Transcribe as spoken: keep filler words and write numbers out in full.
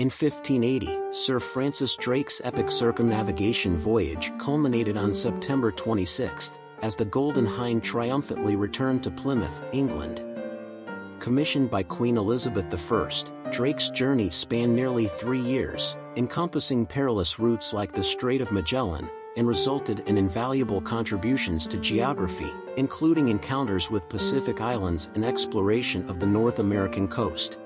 In fifteen eighty, Sir Francis Drake's epic circumnavigation voyage culminated on September twenty-sixth, as the Golden Hind triumphantly returned to Plymouth, England. Commissioned by Queen Elizabeth the First, Drake's journey spanned nearly three years, encompassing perilous routes like the Strait of Magellan, and resulted in invaluable contributions to geography, including encounters with Pacific Islands and exploration of the North American coast.